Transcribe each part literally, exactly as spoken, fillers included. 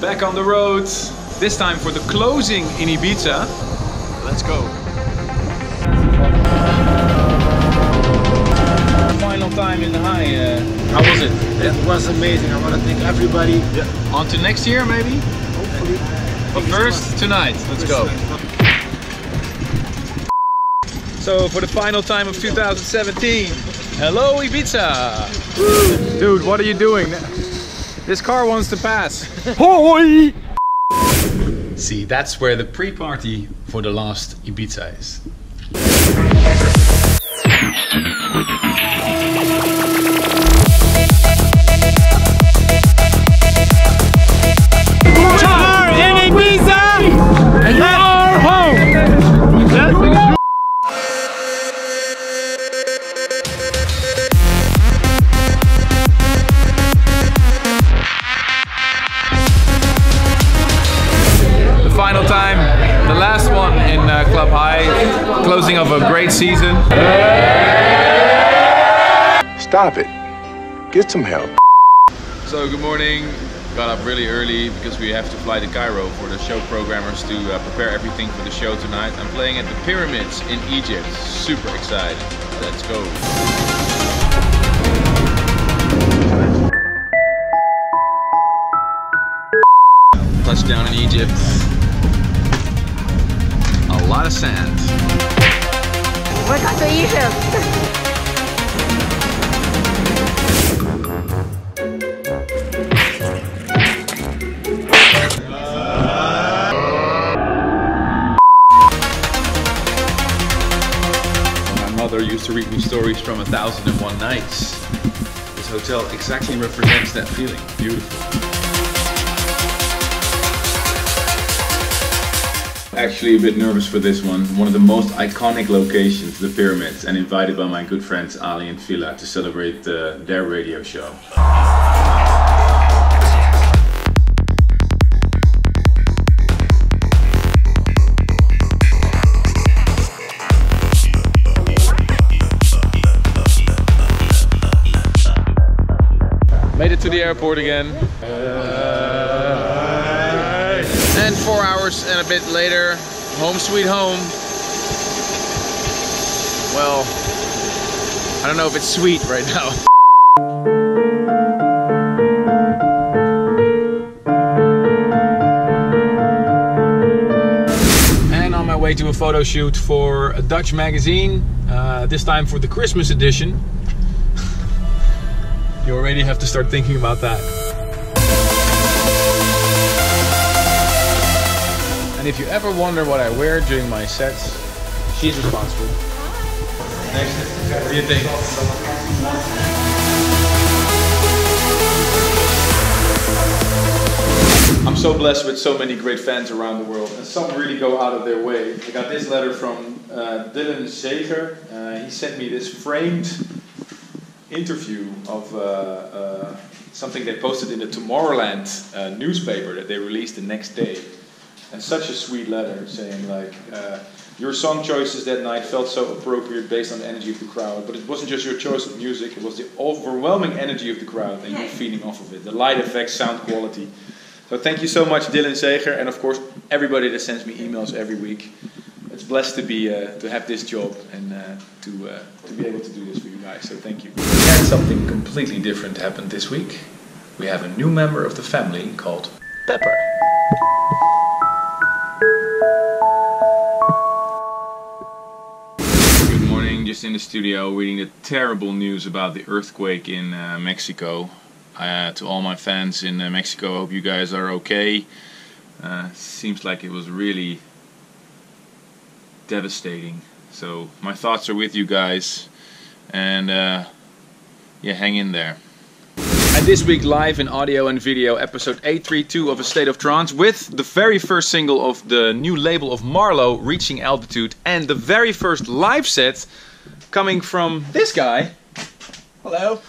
Back on the road, this time for the closing in Ibiza. Let's go. Final time in the high, uh, how was it? It was amazing. I want to thank everybody. Yeah. On to next year maybe? Hopefully. But first, tonight. Let's go. So for the final time of two thousand seventeen, hello Ibiza! Dude, what are you doing? This car wants to pass. Hoi! See, that's where the pre-party for the last Ibiza is. We are in Ibiza and you are home! Let's go! Final time, the last one in uh, Club High, closing of a great season. Stop it, get some help. So good morning, got up really early because we have to fly to Cairo for the show programmers to uh, prepare everything for the show tonight. I'm playing at the pyramids in Egypt, super excited, let's go. Touchdown in Egypt. A lot of sand. Welcome to Egypt. My mother used to read me stories from A Thousand and One Nights. This hotel exactly represents that feeling. Beautiful. Actually a bit nervous for this one. One of the most iconic locations, the pyramids, and invited by my good friends Ali and Vila to celebrate uh, their radio show. Made it to the airport again. And four hours and a bit later, home sweet home. Well, I don't know if it's sweet right now. And on my way to a photo shoot for a Dutch magazine, uh, this time for the Christmas edition. You already have to start thinking about that. And if you ever wonder what I wear during my sets, she's responsible. Next, what do you think? I'm so blessed with so many great fans around the world, and some really go out of their way. I got this letter from uh, Dylan Seger. Uh, he sent me this framed interview of uh, uh, something they posted in the Tomorrowland uh, newspaper that they released the next day. And such a sweet letter saying like, uh, your song choices that night felt so appropriate based on the energy of the crowd, but it wasn't just your choice of music, it was the overwhelming energy of the crowd and you feeding off of it, the light effects, sound quality. So thank you so much Dylan Seger, and of course everybody that sends me emails every week. It's blessed to be uh, to have this job and uh, to, uh, to be able to do this for you guys, so thank you. And something completely different happened this week. We have a new member of the family called Pepper. Just in the studio reading the terrible news about the earthquake in uh, Mexico. Uh, to all my fans in uh, Mexico, I hope you guys are okay. Uh, seems like it was really devastating. So my thoughts are with you guys, and uh, yeah, hang in there. And this week live in audio and video, episode eight thirty-two of A State of Trance, with the very first single of the new label of Marlo, Reaching Altitude, and the very first live set coming from this guy. Hello.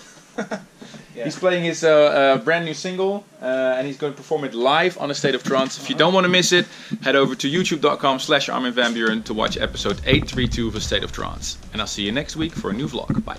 Yeah. He's playing his uh, uh, brand new single uh, and he's going to perform it live on A State of Trance. If you don't want to miss it, head over to youtube.com slash Armin van Buuren to watch episode eight thirty-two of A State of Trance. And I'll see you next week for a new vlog. Bye.